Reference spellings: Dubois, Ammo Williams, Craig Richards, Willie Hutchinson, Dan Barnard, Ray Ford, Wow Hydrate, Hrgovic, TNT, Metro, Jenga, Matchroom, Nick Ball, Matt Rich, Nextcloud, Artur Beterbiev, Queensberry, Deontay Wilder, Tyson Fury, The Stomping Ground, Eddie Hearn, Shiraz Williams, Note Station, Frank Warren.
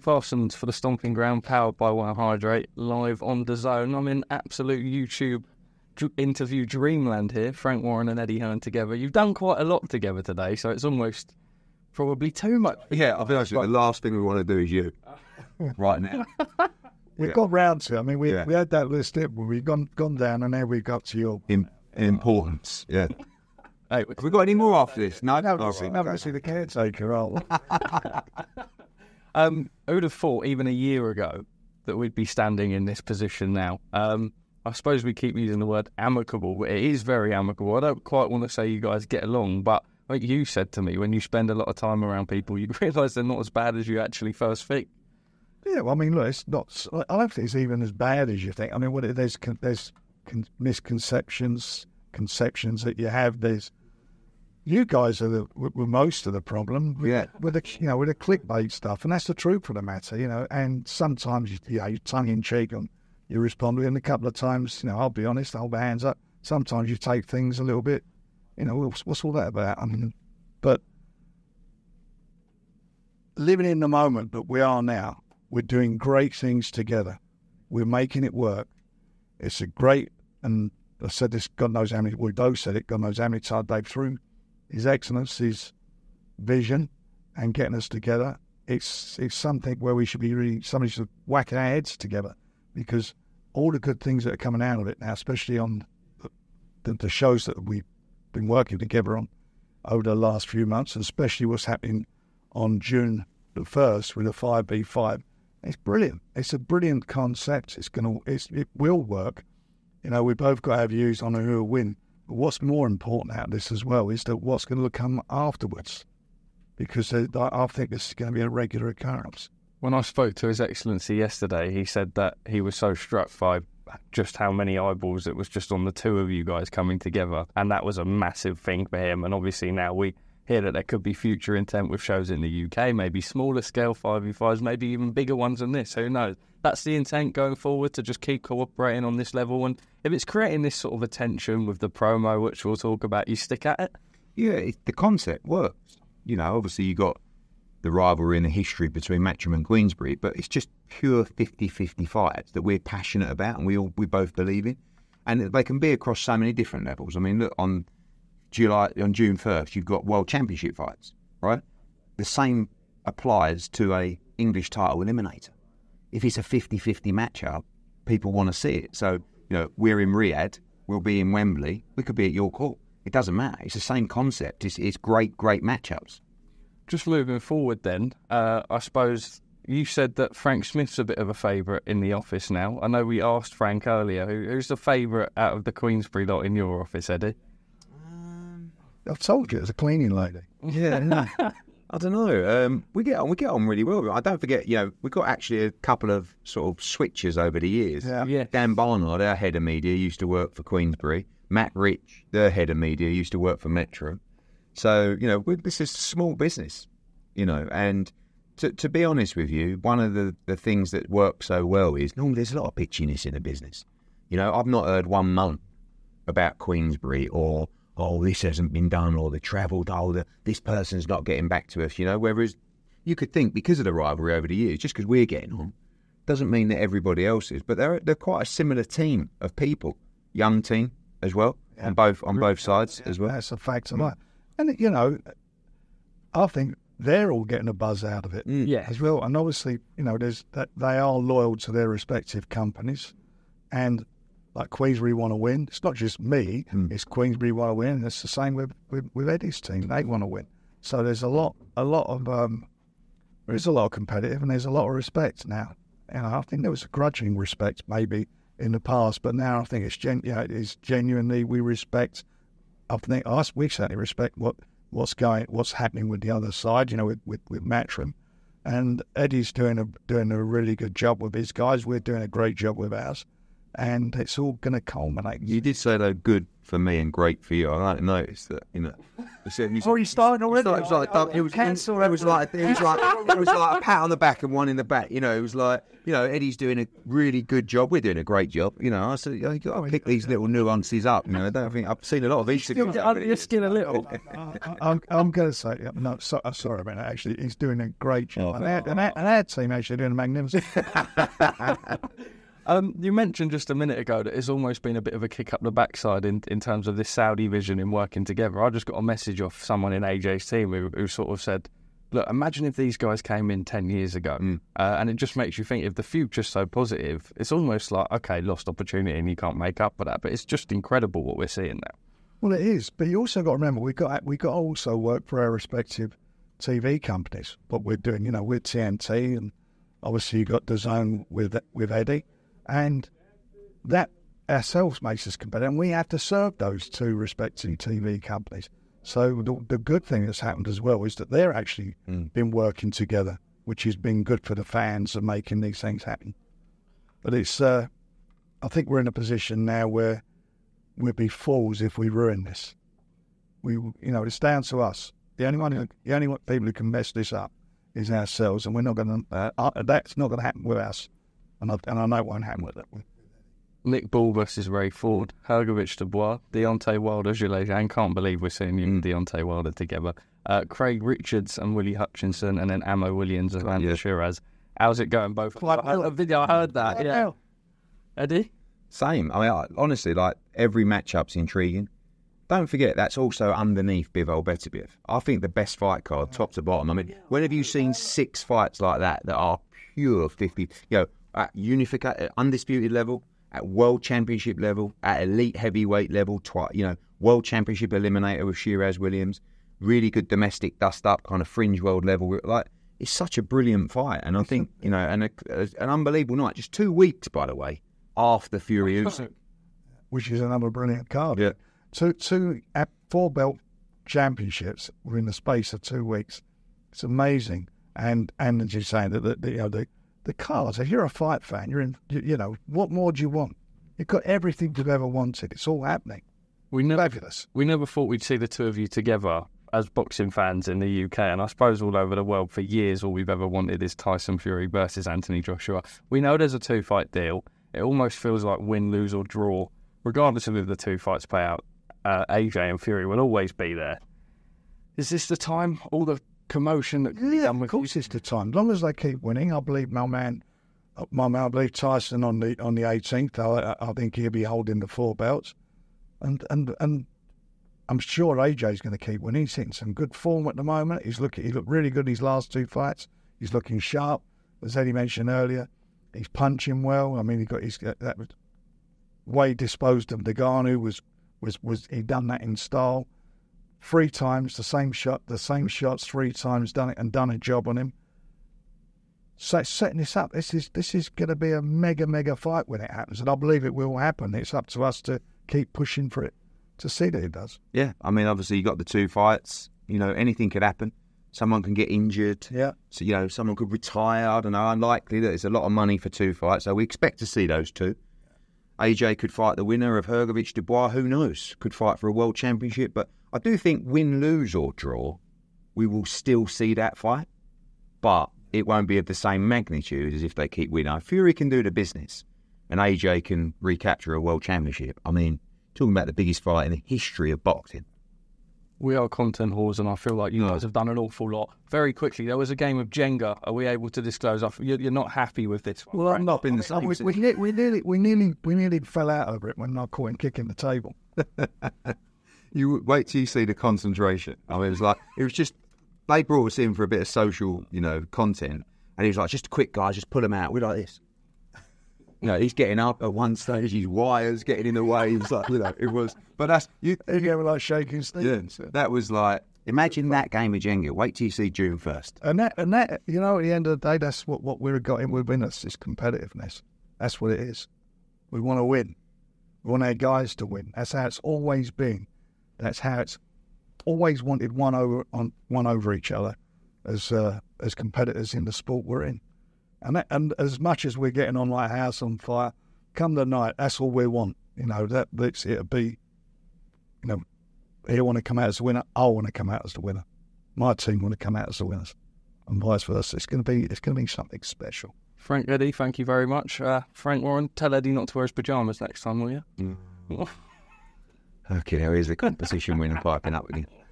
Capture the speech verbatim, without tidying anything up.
Fastened for the Stomping Ground, powered by Wow Hydrate, live on D A Z N. I'm in absolute YouTube d- interview dreamland here. Frank Warren and Eddie Hearn together. You've done quite a lot together today, so it's almost probably too much. Yeah, I'll be honest with you, the last thing we want to do is you. Right now. We've yeah. got round to it. I mean, we yeah. we had that list, didn't we? We've gone gone down, and now we've got to your In- importance. Yeah. Hey, have we got any more after this? No, no, right. I'm obviously the caretaker, aren't we? Um, who'd have thought even a year ago that we'd be standing in this position now? Um, I suppose we keep using the word amicable, but it is very amicable. I don't quite want to say you guys get along, but like you said to me, when you spend a lot of time around people, you realise they're not as bad as you actually first think. Yeah, well, I mean, look, it's not, I don't think it's even as bad as you think. I mean, what, there's there's misconceptions, conceptions that you have. There's You guys are the, were most of the problem. With, yeah, with the you know with the clickbait stuff, and that's the truth of the matter, you know. And sometimes you, you know, you're tongue in cheek and you respond to it, and a couple of times, you know, I'll be honest, I hold my hands up. Sometimes you take things a little bit, you know, what's, what's all that about? I mean, but living in the moment that we are now, we're doing great things together. We're making it work. It's a great, and I said this, God knows how many, we both said it, God knows how many times they've through. His Excellency's vision and getting us together, it's it's something where we should be really, somebody should whack our heads together, because all the good things that are coming out of it now, especially on the, the shows that we've been working together on over the last few months, and especially what's happening on June the first with the five v five, it's brilliant. It's a brilliant concept. It's gonna, it's, it will work. You know, we've both got our views on who will win. What's more important out of this as well is that what's going to come afterwards, because I think this is going to be a regular occurrence. When I spoke to His Excellency yesterday, he said that he was so struck by just how many eyeballs it was just on the two of you guys coming together, and that was a massive thing for him. And obviously now we hear that there could be future intent with shows in the U K, maybe smaller scale five v fives, maybe even bigger ones than this, who knows? That's the intent going forward, to just keep cooperating on this level, and if it's creating this sort of attention with the promo, which we'll talk about, you stick at it? Yeah, it, the concept works. You know, obviously you got the rivalry and the history between Matchroom and Queensberry, but it's just pure fifty fifty fights that we're passionate about and we all, we both believe in, and they can be across so many different levels. I mean, look, on July on June first, you've got World Championship fights, right? The same applies to a English title eliminator. If it's a fifty fifty matchup, people want to see it. So, you know, we're in Riyadh, we'll be in Wembley, we could be at York Hall. It doesn't matter. It's the same concept. It's, it's great, great matchups. Just moving forward then, uh, I suppose you said that Frank Smith's a bit of a favourite in the office now. I know we asked Frank earlier, who, who's the favourite out of the Queensberry lot in your office, Eddie? Um, I've told you, it's a cleaning lady. Yeah, no. I don't know. Um, we get on. We get on really well. I don't forget. You know, we got actually a couple of sort of switches over the years. Yeah. yeah. Dan Barnard, our head of media, used to work for Queensberry. Matt Rich, their head of media, used to work for Metro. So you know, we, this is small business. You know, and to to be honest with you, one of the, the things that works so well is normally there's a lot of bitchiness in a business. You know, I've not heard one month about Queensberry or, oh, this hasn't been done, or the travel, oh, the, this person's not getting back to us, you know. Whereas you could think, because of the rivalry over the years, just because we're getting on, doesn't mean that everybody else is. But they're they're quite a similar team of people, young team as well, yeah. on both on both sides yeah, as well. That's a fact of life. And, you know, I think they're all getting a buzz out of it mm. yeah. as well. And obviously, you know, there's that they are loyal to their respective companies, and like Queensberry want to win. It's not just me. Mm. It's Queensberry want to win. And it's the same with, with, with Eddie's team. They want to win. So there's a lot, a lot of um, there is a lot of competitive, and there's a lot of respect now. And I think there was a grudging respect maybe in the past, but now I think it's gen, you know, it's genuinely we respect. I think us, we certainly respect what, what's going, what's happening with the other side. You know, with with, with Matchroom, and Eddie's doing a doing a really good job with his guys. We're doing a great job with ours. And it's all going to culminate. You did say, though, good for me and great for you. I don't know. It's that, you know. It's already started already. It was like it was like it was like it was like a pat on the back and one in the back. You know, it was like, you know, Eddie's doing a really good job. We're doing a great job. You know, I said, you know, you've got to pick these little nuances up. You know, I don't think I've seen a lot of these. Still, you're still a little. I, I, I'm, I'm going to say no. So, sorry about that. Actually, he's doing a great job, oh, and, our, and, our, and our team actually doing a magnificent. Um, you mentioned just a minute ago that it's almost been a bit of a kick up the backside in, in terms of this Saudi vision in working together. I just got a message off someone in A J's team who, who sort of said, look, imagine if these guys came in ten years ago. Mm. Uh, and it just makes you think, if the future's so positive, it's almost like, okay, lost opportunity and you can't make up for that. But it's just incredible what we're seeing now. Well, it is. But you also got to remember, we've got, we've got to also work for our respective T V companies. What we're doing, you know, we're T N T, and obviously you've got DAZN with, with Eddie. And that ourselves makes us competitive, and we have to serve those two respective T V companies. So the, the good thing that's happened as well is that they're actually mm. been working together, which has been good for the fans and making these things happen. But it's, uh, I think we're in a position now where we'd be fools if we ruin this. We, you know, it's down to us. The only one, who, the only people who can mess this up is ourselves, and we're not going to. Uh, that's not going to happen with us. And I, and I know it won't happen with it. Nick Ball versus Ray Ford, Hrgovic, Dubois, Deontay Wilder, Gilles. Can't believe we're seeing you and mm. Deontay Wilder together. Uh, Craig Richards and Willie Hutchinson, and then Ammo Williams and Amanda yeah. Shiraz. How's it going, both? Quite I heard a video. I heard that. Quite yeah. Well. Eddie, same. I mean, I, honestly, like every matchup's intriguing. Don't forget, that's also underneath Bivol Beterbiev. I think the best fight card, top to bottom. I mean, when have you seen six fights like that that are pure fifty? You know. At unified, at undisputed level, at world championship level, at elite heavyweight level, twice, you know, world championship eliminator with Shiraz Williams, really good domestic dust up, kind of fringe world level. Like, it's such a brilliant fight, and I think, you know, and a, a, an unbelievable night. Just two weeks, by the way, after Fury, which is another brilliant card. Yeah, two two four belt championships were in the space of two weeks. It's amazing, and and as you're saying that the, the you know the. The cards, if you're a fight fan, you're in, you, you know, what more do you want? You've got everything you've ever wanted. It's all happening. We never, Fabulous. We never thought we'd see the two of you together as boxing fans in the U K, and I suppose all over the world for years, all we've ever wanted is Tyson Fury versus Anthony Joshua. We know there's a two-fight deal. It almost feels like win, lose or draw. Regardless of if the two fights play out, uh, A J and Fury will always be there. Is this the time? All the commotion that yeah, of course it's the time. As long as they keep winning, I believe my man, my man, I believe Tyson on the on the eighteenth. I, I think he'll be holding the four belts, and and and I'm sure A J's going to keep winning. He's hitting some good form at the moment. He's looking, he looked really good in his last two fights. He's looking sharp, as Eddie mentioned earlier. He's punching well. I mean, he got his that was way disposed of Nagano was was was he done that in style. Three times, the same shot, the same shots, three times, done it and done a job on him. So setting this up, this is this is going to be a mega, mega fight when it happens, and I believe it will happen. It's up to us to keep pushing for it, to see that it does. Yeah, I mean, obviously you got the two fights. You know, anything could happen. Someone can get injured. Yeah. So, you know, someone could retire. I don't know. Unlikely that it's a lot of money for two fights, so we expect to see those two. A J could fight the winner of Hrgovic Dubois, who knows, could fight for a world championship. But I do think win, lose or draw, we will still see that fight. But it won't be of the same magnitude as if they keep winning. Fury can do the business and A J can recapture a world championship. I mean, talking about the biggest fight in the history of boxing. We are content whores, and I feel like you guys have done an awful lot. Very quickly, there was a game of Jenga. Are we able to disclose? You're not happy with this one. Well, I've right? not been I mean, the same. We, we, ne we, nearly, we, nearly, we nearly fell out over it when I caught him kicking the table. You wait till you see the concentration. I mean, it was like, it was just, they brought us in for a bit of social, you know, content. And he was like, just a quick guy, just pull him out. We're like this. You know, he's getting up at one stage, his wire's getting in the way. It's like, you know, it was, but that's, you, you know, like shaking Stevens. Yeah, that was like, imagine that game of Jenga. Wait till you see June first. And that, and that, you know, at the end of the day, that's what, what we've got in within us is competitiveness. That's what it is. We want to win. We want our guys to win. That's how it's always been. That's how it's always wanted one over on one over each other as, uh, as competitors in the sport we're in. And, that, and as much as we're getting on like a house on fire, come the night, that's all we want. You know, that, that's, it'll be you know, he'll want to come out as a winner. I'll want to come out as the winner. My team want to come out as the winners, and vice versa. It's going to be it's going to be something special. Frank, Eddie, thank you very much. Uh, Frank Warren, tell Eddie not to wear his pyjamas next time, will you? Mm. Okay, now here's the competition winner piping up with you.